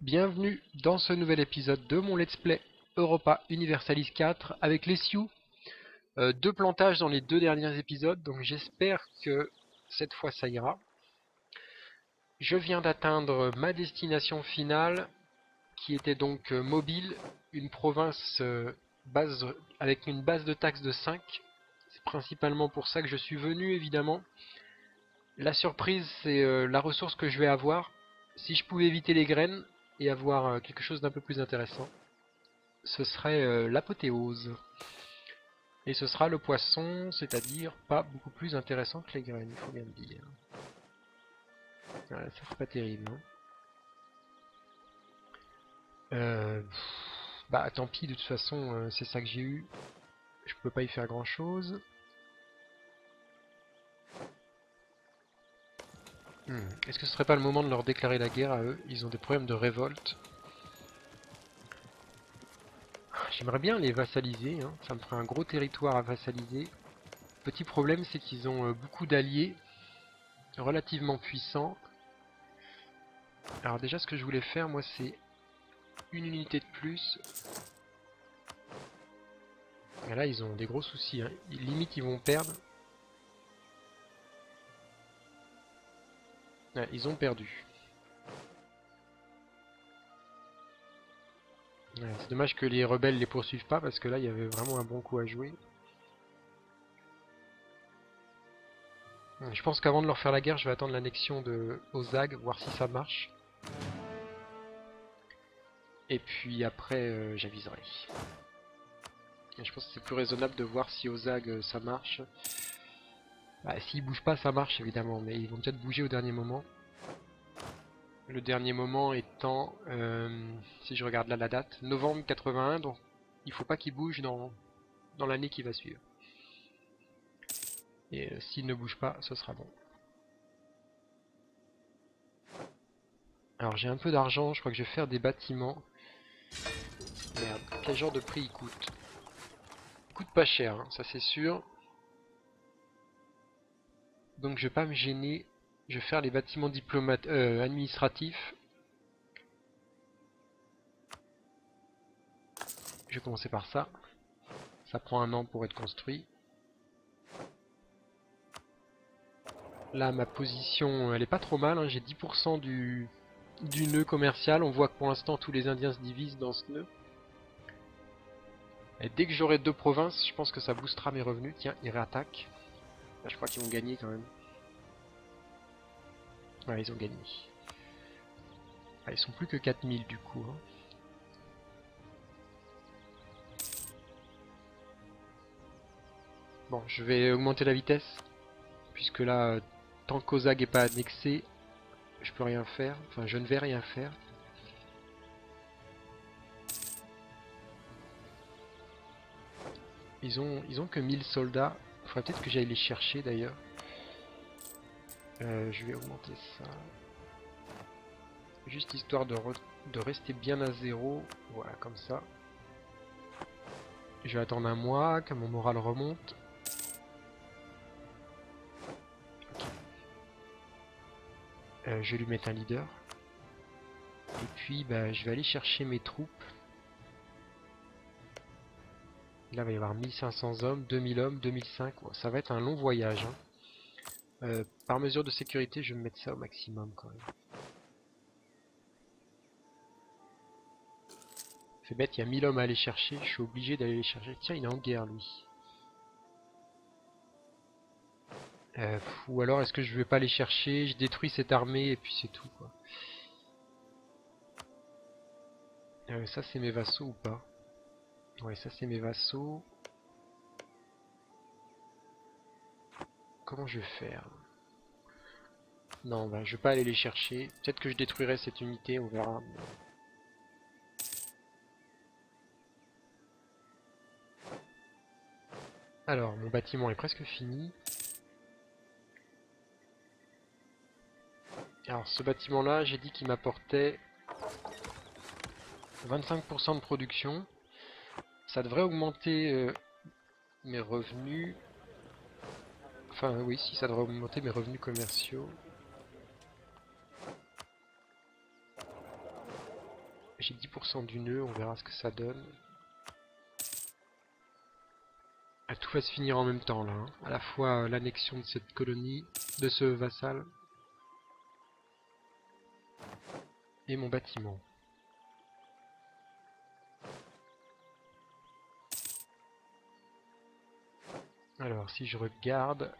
Bienvenue dans ce nouvel épisode de mon let's play Europa Universalis 4 avec les Sioux. Deux plantages dans les deux derniers épisodes, donc j'espère que cette fois ça ira. Je viens d'atteindre ma destination finale, qui était donc Mobile, une province avec une base de taxes de 5. C'est principalement pour ça que je suis venu, évidemment. La surprise, c'est la ressource que je vais avoir. Si je pouvais éviter les graines et avoir quelque chose d'un peu plus intéressant, ce serait l'apothéose. Et ce sera le poisson, c'est-à-dire pas beaucoup plus intéressant que les graines, il faut bien le dire. Ouais, ça c'est pas terrible. Hein. Bah tant pis, de toute façon c'est ça que j'ai eu. Je peux pas y faire grand chose. Est-ce que ce serait pas le moment de leur déclarer la guerre à eux? Ils ont des problèmes de révolte. J'aimerais bien les vassaliser, hein. Ça me ferait un gros territoire à vassaliser. Petit problème, c'est qu'ils ont beaucoup d'alliés relativement puissants. Alors déjà, ce que je voulais faire, moi, c'est une unité de plus. Et là, ils ont des gros soucis, hein. Limite, ils vont perdre. Ils ont perdu. Ouais, c'est dommage que les rebelles les poursuivent pas, parce que là il y avait vraiment un bon coup à jouer. Je pense qu'avant de leur faire la guerre, je vais attendre l'annexion de Ozag, voir si ça marche. Et puis après j'aviserai. Je pense que c'est plus raisonnable de voir si Ozag ça marche. Bah, s'ils bougent pas, ça marche évidemment, mais ils vont peut-être bouger au dernier moment. Le dernier moment étant, si je regarde là la date, novembre 81, donc il faut pas qu'ils bougent dans l'année qui va suivre. Et s'ils ne bougent pas, ce sera bon. Alors j'ai un peu d'argent, je crois que je vais faire des bâtiments. Merde, quel genre de prix ils coûtent? Ils coûtent pas cher, hein, ça c'est sûr. Donc je vais pas me gêner, je vais faire les bâtiments administratifs. Je vais commencer par ça. Ça prend un an pour être construit. Là ma position elle est pas trop mal, hein. J'ai 10% du nœud commercial. On voit que pour l'instant tous les Indiens se divisent dans ce nœud. Et dès que j'aurai deux provinces, je pense que ça boostera mes revenus. Tiens, ils réattaquent. Je crois qu'ils vont gagner quand même. Ouais, ils ont gagné. Ah, ils sont plus que 4000 du coup. Hein. Bon, je vais augmenter la vitesse. Puisque là, tant qu'Ozag n'est pas annexé, je peux rien faire. Enfin, je ne vais rien faire. Ils ont que 1000 soldats. Il faudrait peut-être que j'aille les chercher d'ailleurs. Je vais augmenter ça. Juste histoire de rester bien à zéro. Voilà, comme ça. Je vais attendre un mois, que mon moral remonte. Okay. Je vais lui mettre un leader. Et puis bah, je vais aller chercher mes troupes. Là, il va y avoir 1500 hommes, 2000 hommes, 2005. Ça va être un long voyage. Hein. Par mesure de sécurité, je vais me mettre ça au maximum quand même. C'est bête, il y a 1000 hommes à aller chercher. Je suis obligé d'aller les chercher. Tiens, il est en guerre, lui. Ou alors, est-ce que je vais pas les chercher? Je détruis cette armée et puis c'est tout, quoi. Ça, c'est mes vassaux ou pas? Ouais, ça c'est mes vassaux. Comment je vais faire? Non, ben, je vais pas aller les chercher. Peut-être que je détruirai cette unité, on verra. Alors, mon bâtiment est presque fini. Alors, ce bâtiment-là, j'ai dit qu'il m'apportait 25% de production. Ça devrait augmenter mes revenus. Enfin oui, si ça devrait augmenter mes revenus commerciaux. J'ai 10% du nœud, on verra ce que ça donne. Ah, tout va se finir en même temps là, hein. À la fois l'annexion de cette colonie, de ce vassal, et mon bâtiment. Alors, si je regarde...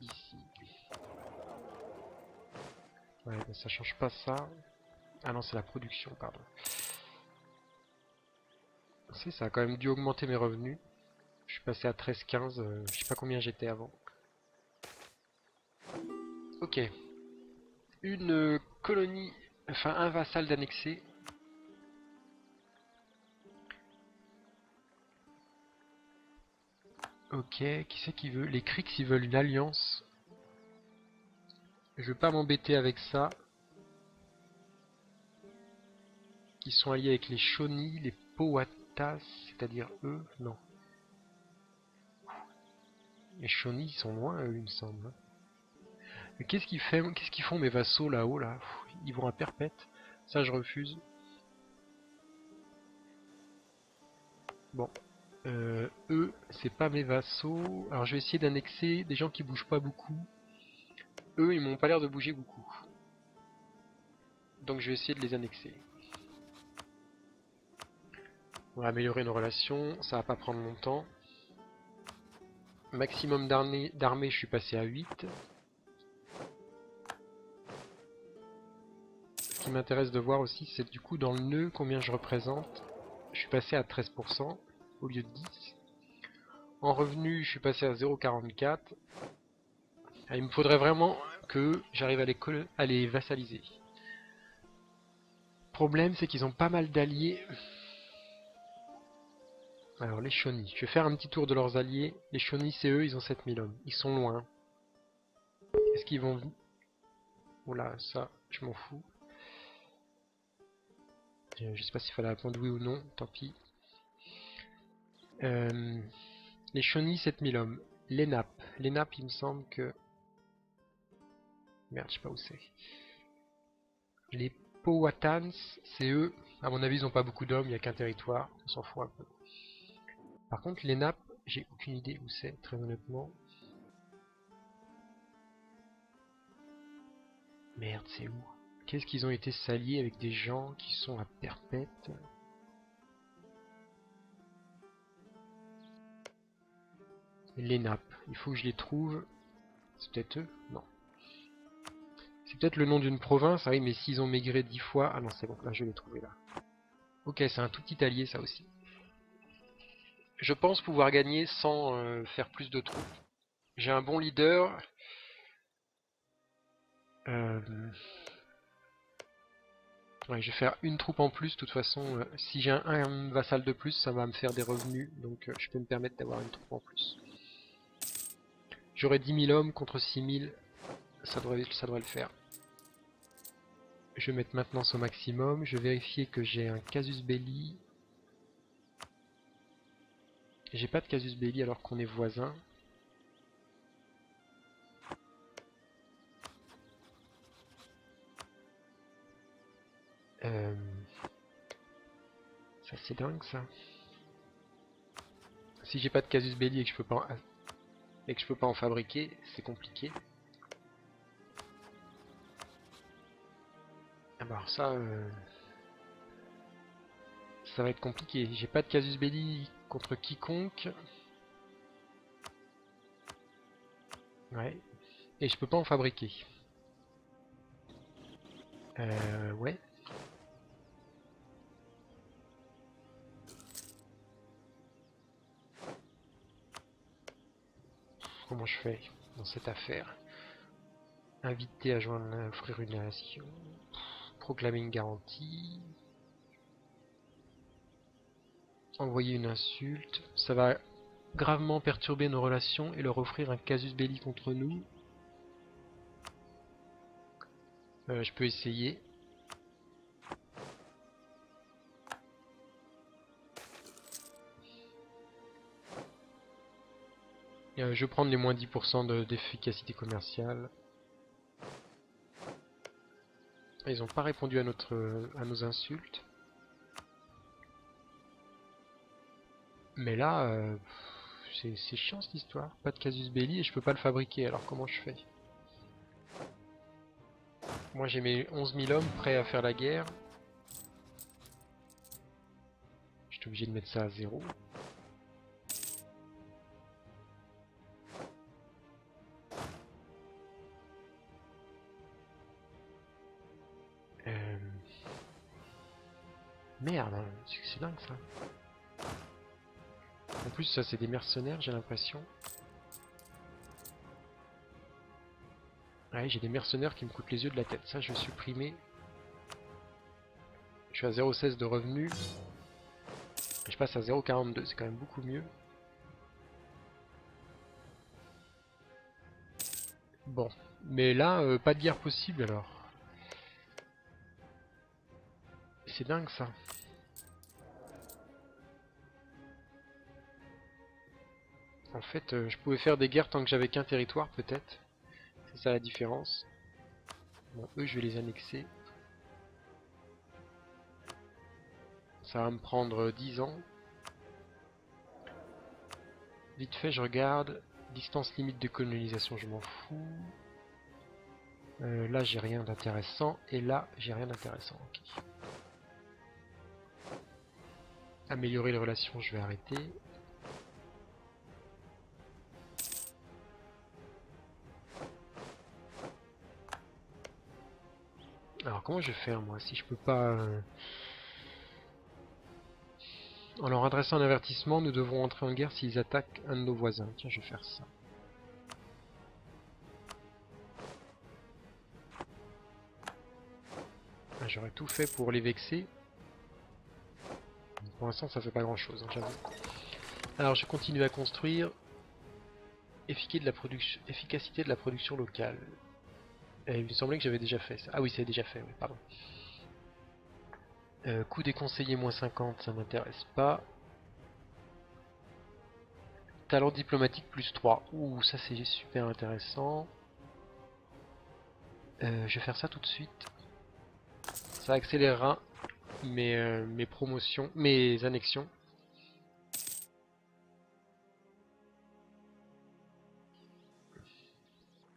Ici. Ouais, mais ça change pas ça. Ah non, c'est la production, pardon. C'est ça, a quand même dû augmenter mes revenus. Je suis passé à 13-15, je sais pas combien j'étais avant. Ok. Une colonie, enfin un vassal d'annexé. Ok, qui c'est qui veut? Les Crics, ils veulent une alliance. Je veux pas m'embêter avec ça. Ils sont alliés avec les Shawnees, les Powhatans, c'est-à-dire eux, non. Les Shawnees, ils sont loin, eux, il me semble. Mais qu'est-ce qu'ils font mes vassaux là-haut, là? Ils vont à perpète. Ça, je refuse. Bon. Eux, c'est pas mes vassaux. Alors je vais essayer d'annexer des gens qui bougent pas beaucoup. Eux, ils m'ont pas l'air de bouger beaucoup. Donc je vais essayer de les annexer. On va améliorer nos relations, ça va pas prendre longtemps. Maximum d'armée, je suis passé à 8. Ce qui m'intéresse de voir aussi, c'est du coup dans le nœud combien je représente. Je suis passé à 13%. Au lieu de 10. En revenu, je suis passé à 0,44. Il me faudrait vraiment que j'arrive à les vassaliser. Le problème, c'est qu'ils ont pas mal d'alliés. Alors, les Shawnees. Je vais faire un petit tour de leurs alliés. Les Shawnees, c'est eux, ils ont 7000 hommes. Ils sont loin. Est-ce qu'ils vont... Oula, ça, je m'en fous. Je sais pas s'il fallait répondre oui ou non, tant pis. Les Shawnees, 7000 hommes. Les Nappes. Les Nappes, il me semble que... Merde, je sais pas où c'est. Les Powhatans, c'est eux. À mon avis, ils n'ont pas beaucoup d'hommes, il n'y a qu'un territoire. On s'en fout un peu. Par contre, les Nappes, j'ai aucune idée où c'est, très honnêtement. Merde, c'est où? Qu'est-ce qu'ils ont été s'allier avec des gens qui sont à perpète? Les Nappes, il faut que je les trouve. C'est peut-être eux? Non. C'est peut-être le nom d'une province, ah oui, mais s'ils ont maigré 10 fois... Ah non, c'est bon, là je l'ai trouvé là. Ok, c'est un tout petit allié ça aussi. Je pense pouvoir gagner sans faire plus de troupes. J'ai un bon leader. Ouais, je vais faire une troupe en plus, de toute façon, si j'ai un vassal de plus, ça va me faire des revenus, donc je peux me permettre d'avoir une troupe en plus. J'aurai 10 000 hommes contre 6 000, ça devrait le faire. Je vais mettre maintenance au maximum, je vais vérifier que j'ai un casus belli. J'ai pas de casus belli alors qu'on est voisins. Ça c'est dingue ça. Si j'ai pas de casus belli et que je peux pas en fabriquer, c'est compliqué. Ah bah alors ça, ça va être compliqué. J'ai pas de casus belli contre quiconque. Ouais. Et je peux pas en fabriquer. Ouais. Comment je fais dans cette affaire? Inviter à joindre, offrir une nation, proclamer une garantie, envoyer une insulte, ça va gravement perturber nos relations et leur offrir un casus belli contre nous. Je peux essayer. Je vais prendre les moins 10% d'efficacité commerciale. Ils n'ont pas répondu à nos insultes. Mais là, c'est chiant cette histoire. Pas de casus belli et je peux pas le fabriquer, alors comment je fais? Moi j'ai mes 11 000 hommes prêts à faire la guerre. Je suis obligé de mettre ça à zéro. Merde, c'est dingue ça. En plus ça c'est des mercenaires, j'ai l'impression. Ouais, j'ai des mercenaires qui me coûtent les yeux de la tête. Ça je vais supprimer. Je suis à 0,16 de revenus. Je passe à 0,42, c'est quand même beaucoup mieux. Bon, mais là, pas de guerre possible alors. C'est dingue ça. En fait, je pouvais faire des guerres tant que j'avais qu'un territoire, peut-être. C'est ça la différence. Bon, eux, je vais les annexer. Ça va me prendre 10 ans. Vite fait, je regarde. Distance limite de colonisation, je m'en fous. Là, j'ai rien d'intéressant. Et là, j'ai rien d'intéressant. Okay. Améliorer les relations, je vais arrêter. Alors comment je vais faire moi si je peux pas... En leur adressant un avertissement, nous devons entrer en guerre s'ils attaquent un de nos voisins. Tiens, je vais faire ça. Ah, j'aurais tout fait pour les vexer. Pour l'instant, ça fait pas grand chose, hein, j'avoue. Alors je continue à construire. Efficacité de la production locale. Et il me semblait que j'avais déjà fait ça. Ah oui, c'est déjà fait, oui, pardon. Coût des conseillers moins 50, ça m'intéresse pas. Talent diplomatique plus 3. Ouh, ça c'est super intéressant. Je vais faire ça tout de suite. Ça accélérera mes promotions, mes annexions.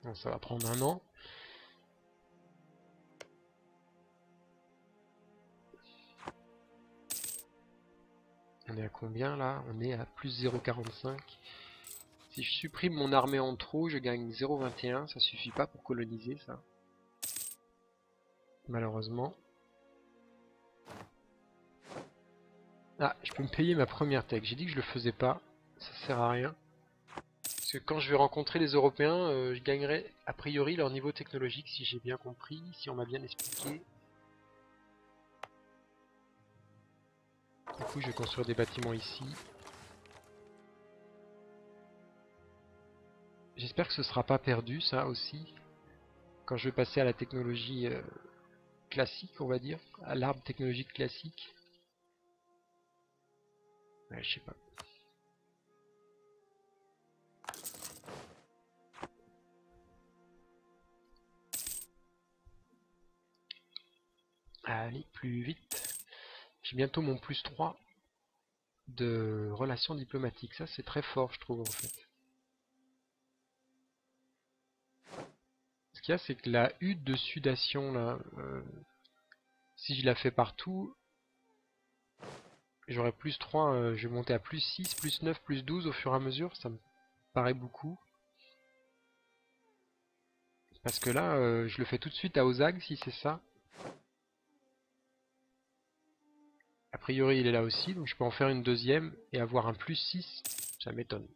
Bon, ça va prendre un an. On est à combien là? On est à plus 0,45. Si je supprime mon armée en trop, je gagne 0,21. Ça suffit pas pour coloniser ça. Malheureusement. Ah, je peux me payer ma première tech. J'ai dit que je le faisais pas. Ça sert à rien. Parce que quand je vais rencontrer les Européens, je gagnerai a priori leur niveau technologique si j'ai bien compris, si on m'a bien expliqué. Du coup, je vais construire des bâtiments ici. J'espère que ce sera pas perdu, ça aussi. Quand je vais passer à la technologie classique, on va dire. À l'arbre technologique classique. Ouais, je sais pas. Allez, plus vite. J'ai bientôt mon plus 3 de relations diplomatiques. Ça, c'est très fort, je trouve, en fait. Ce qu'il y a, c'est que la hutte de sudation, là, si je la fais partout, j'aurai plus 3, je vais monter à plus 6, plus 9, plus 12 au fur et à mesure. Ça me paraît beaucoup. Parce que là, je le fais tout de suite à Ozag, si c'est ça. A priori il est là aussi, donc je peux en faire une deuxième et avoir un plus 6, ça m'étonne.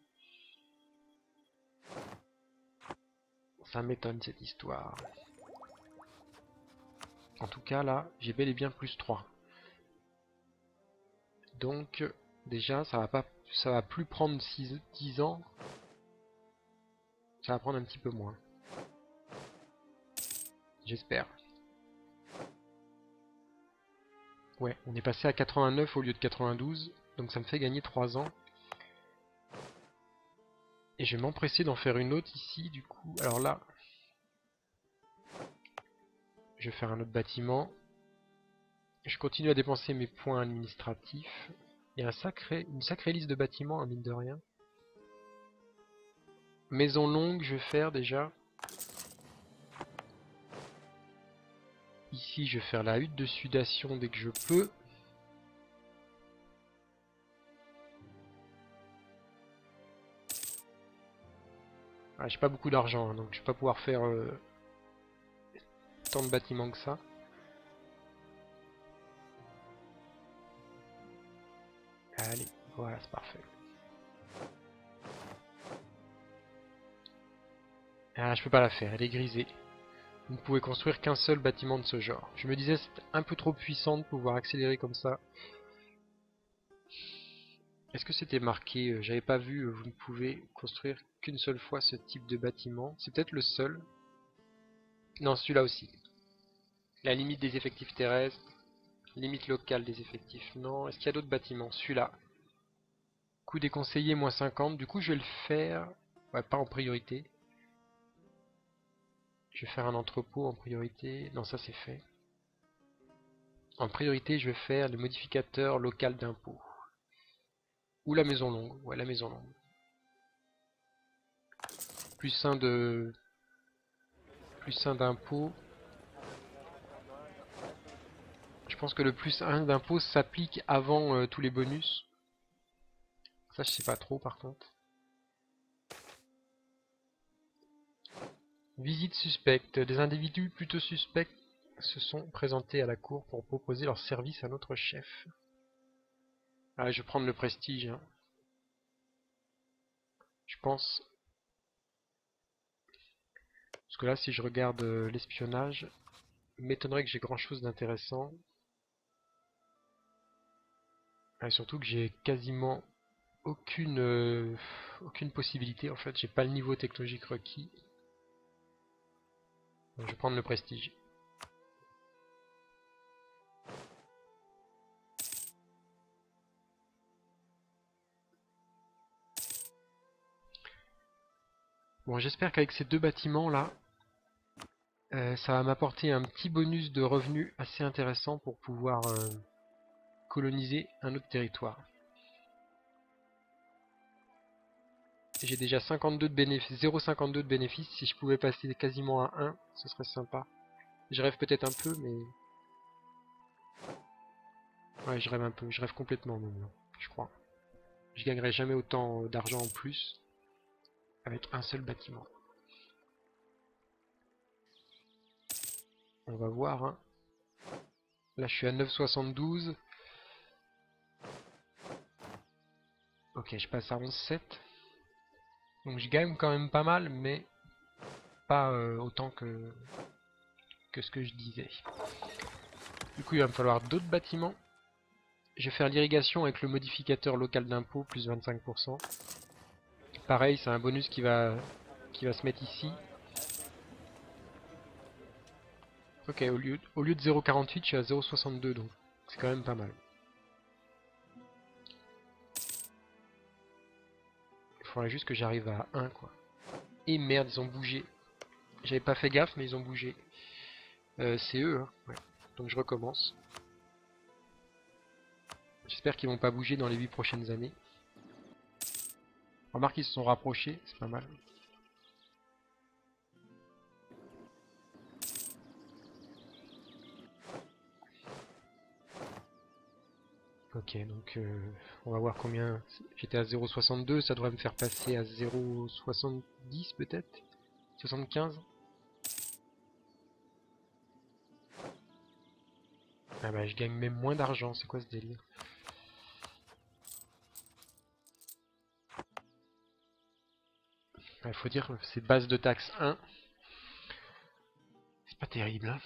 Ça m'étonne cette histoire. En tout cas là, j'ai bel et bien plus 3. Donc déjà ça va plus prendre 10 ans. Ça va prendre un petit peu moins. J'espère. Ouais, on est passé à 89 au lieu de 92, donc ça me fait gagner 3 ans. Et je vais m'empresser d'en faire une autre ici, du coup. Alors là, Je vais faire un autre bâtiment. Je continue à dépenser mes points administratifs. Il y a une sacrée liste de bâtiments, hein, mine de rien. Maison longue, je vais faire déjà. Ici, je vais faire la hutte de sudation dès que je peux. Ah, j'ai pas beaucoup d'argent, hein, donc je vais pas pouvoir faire tant de bâtiments que ça. Allez, voilà, c'est parfait. Ah, je peux pas la faire, elle est grisée. Vous ne pouvez construire qu'un seul bâtiment de ce genre. Je me disais, c'est un peu trop puissant de pouvoir accélérer comme ça. Est-ce que c'était marqué? J'avais pas vu, vous ne pouvez construire qu'une seule fois ce type de bâtiment. C'est peut-être le seul. Non, celui-là aussi. La limite des effectifs terrestres. Limite locale des effectifs, non. Est-ce qu'il y a d'autres bâtiments? Celui-là. Coût des conseillers, moins 50. Du coup, je vais le faire... Ouais, pas en priorité. Je vais faire un entrepôt en priorité. Non, ça c'est fait. En priorité, je vais faire le modificateur local d'impôt. Ou la maison longue. Ouais, la maison longue. Plus 1 de... Plus 1 d'impôt. Je pense que le plus 1 d'impôt s'applique avant tous les bonus. Ça, je sais pas trop par contre. Visite suspecte. Des individus plutôt suspects se sont présentés à la cour pour proposer leur service à notre chef. Ah, je vais prendre le prestige. Hein. Je pense. Parce que là, si je regarde l'espionnage, m'étonnerait que j'ai grand chose d'intéressant. Ah, surtout que j'ai quasiment aucune possibilité. En fait, j'ai pas le niveau technologique requis. Je vais prendre le prestige. Bon, j'espère qu'avec ces deux bâtiments là, ça va m'apporter un petit bonus de revenus assez intéressant pour pouvoir coloniser un autre territoire. J'ai déjà 0,52 de bénéfices. Si je pouvais passer quasiment à 1, ce serait sympa. Je rêve peut-être un peu, mais... Ouais, je rêve un peu. Je rêve complètement, même, je crois. Je gagnerai jamais autant d'argent en plus avec un seul bâtiment. On va voir, hein. Là, je suis à 9,72. Ok, je passe à 11,7. Donc je gagne quand même pas mal, mais pas autant que ce que je disais. Du coup, il va me falloir d'autres bâtiments. Je vais faire l'irrigation avec le modificateur local d'impôt, plus 25%. Pareil, c'est un bonus qui va se mettre ici. Ok, au lieu de 0,48, je suis à 0,62, donc c'est quand même pas mal. Il faudrait juste que j'arrive à 1 quoi. Et merde, ils ont bougé. J'avais pas fait gaffe mais ils ont bougé. C'est eux hein. Ouais. Donc je recommence. J'espère qu'ils vont pas bouger dans les 8 prochaines années. Remarque ils se sont rapprochés, c'est pas mal. Ok, donc on va voir combien... J'étais à 0,62, ça devrait me faire passer à 0,70 peut-être 75. Ah bah je gagne même moins d'argent, c'est quoi ce délire? Il faut dire c'est base de taxe 1. C'est pas terrible hein.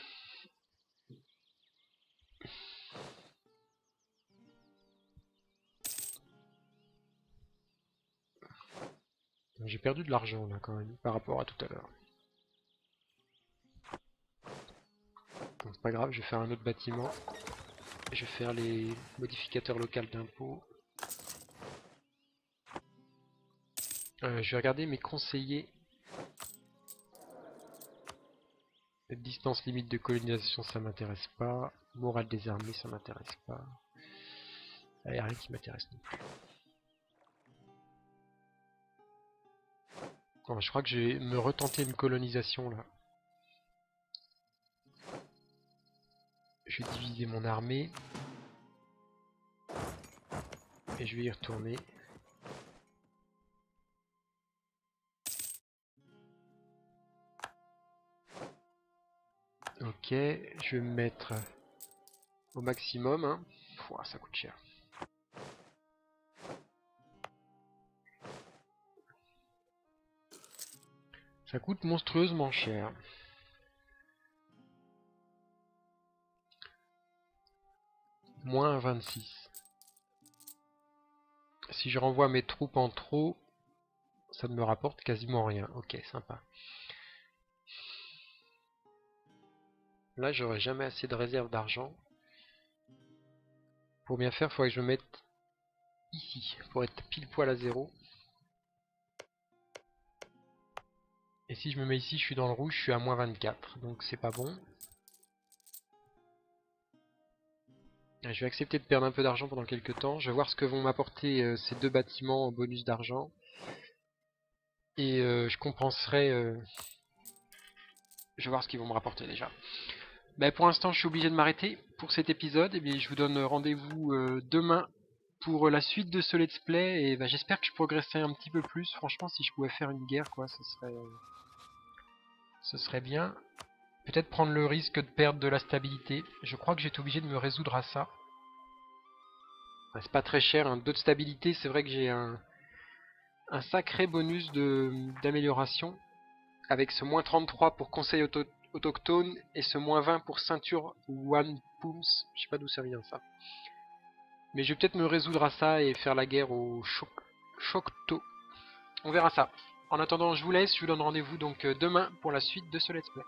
J'ai perdu de l'argent là quand même par rapport à tout à l'heure. Bon, c'est pas grave, je vais faire un autre bâtiment. Je vais faire les modificateurs locaux d'impôt. Je vais regarder mes conseillers. Cette distance limite de colonisation, ça m'intéresse pas. Morale des armées, ça m'intéresse pas. Il n'y a rien qui m'intéresse non plus. Bon, je crois que je vais me retenter une colonisation là. Je vais diviser mon armée. Et je vais y retourner. Ok, je vais me mettre au maximum. Hein. Pouah, ça coûte cher. Ça coûte monstrueusement cher. Moins 26. Si je renvoie mes troupes en trop, ça ne me rapporte quasiment rien. Ok, sympa. Là, j'aurai jamais assez de réserve d'argent. Pour bien faire, il faudrait que je me mette ici, pour être pile poil à zéro. Et si je me mets ici, je suis dans le rouge, je suis à moins 24, donc c'est pas bon. Je vais accepter de perdre un peu d'argent pendant quelques temps. Je vais voir ce que vont m'apporter ces deux bâtiments en bonus d'argent. Et je compenserai... Je vais voir ce qu'ils vont me rapporter déjà. Mais pour l'instant, je suis obligé de m'arrêter pour cet épisode. Et bien, je vous donne rendez-vous demain pour la suite de ce let's play. Et ben, j'espère que je progresserai un petit peu plus. Franchement, si je pouvais faire une guerre, quoi, ce serait bien. Peut-être prendre le risque de perdre de la stabilité. Je crois que j'étais obligé de me résoudre à ça. Enfin, c'est pas très cher. Hein. 2 de stabilité, c'est vrai que j'ai un sacré bonus d'amélioration. Avec ce moins 33 pour conseil autochtone et ce moins 20 pour ceinture One Pumps. Je sais pas d'où ça vient ça. Mais je vais peut-être me résoudre à ça et faire la guerre au Choctaw. On verra ça. En attendant, je vous laisse. Je vous donne rendez-vous donc demain pour la suite de ce let's play.